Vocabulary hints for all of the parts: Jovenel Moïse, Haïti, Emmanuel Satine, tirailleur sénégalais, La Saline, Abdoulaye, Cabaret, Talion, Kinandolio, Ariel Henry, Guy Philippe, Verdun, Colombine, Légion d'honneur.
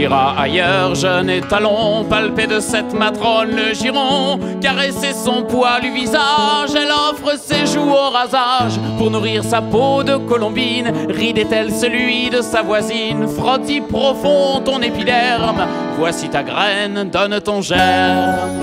ira ailleurs, jeune et talon, palpé de cette matrone le giron, caresser son poilu visage, elle offre ses joues au rasage, pour nourrir sa peau de colombine, ridait-elle celui de sa voisine, frottis profond ton épiderme, voici ta graine, donne ton germe.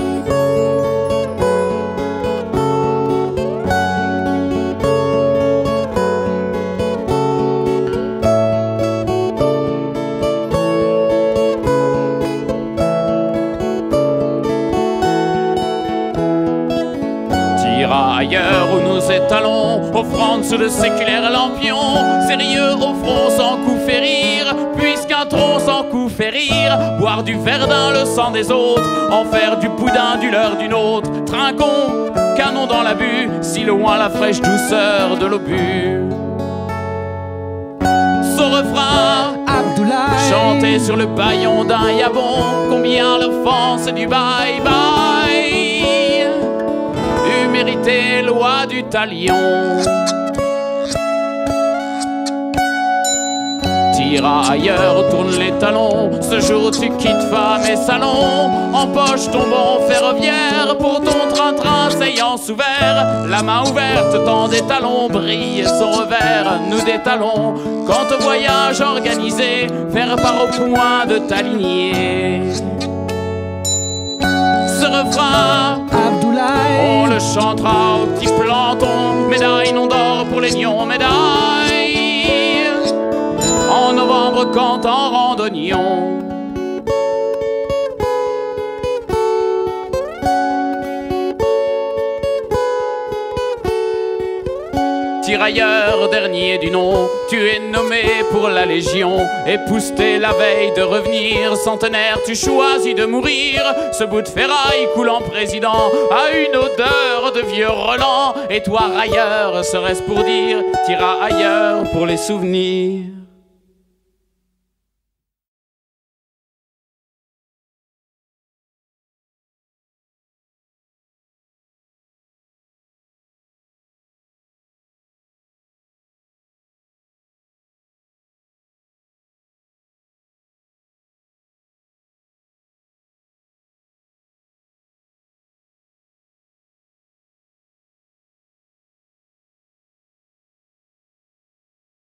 Ailleurs où nous étalons, offrande sous le séculaire lampion, sérieux au front sans coup fait rire, puisqu'un tronc sans coup fait rire, boire du verdun le sang des autres, en faire du poudin du leur d'une autre, trinquons, canon dans l'abus, si loin la fraîche douceur de l'obus. Son refrain, Abdoulaye, chanté sur le paillon d'un yabon, combien l'offense du bye bye. Mérité loi du talion. Tira ailleurs, tourne les talons, ce jour tu quittes femme et salon, empoche ton bon ferroviaire, pour ton train-train saillant sous verre, la main ouverte, tant des talons, brille son revers, nous des talons, quant au voyage organisé, faire part au point de ta lignée. Ce refrain, Abdoulaye, on le chantera au petit planton, médaille non d'or pour les nions, médaille en novembre quand en randonnion. Tirailleur, dernier du nom, tu es nommé pour la Légion, épousté la veille de revenir, centenaire, tu choisis de mourir, ce bout de ferraille coulant président a une odeur de vieux relent, et toi railleur, serait-ce pour dire, tira ailleurs pour les souvenirs.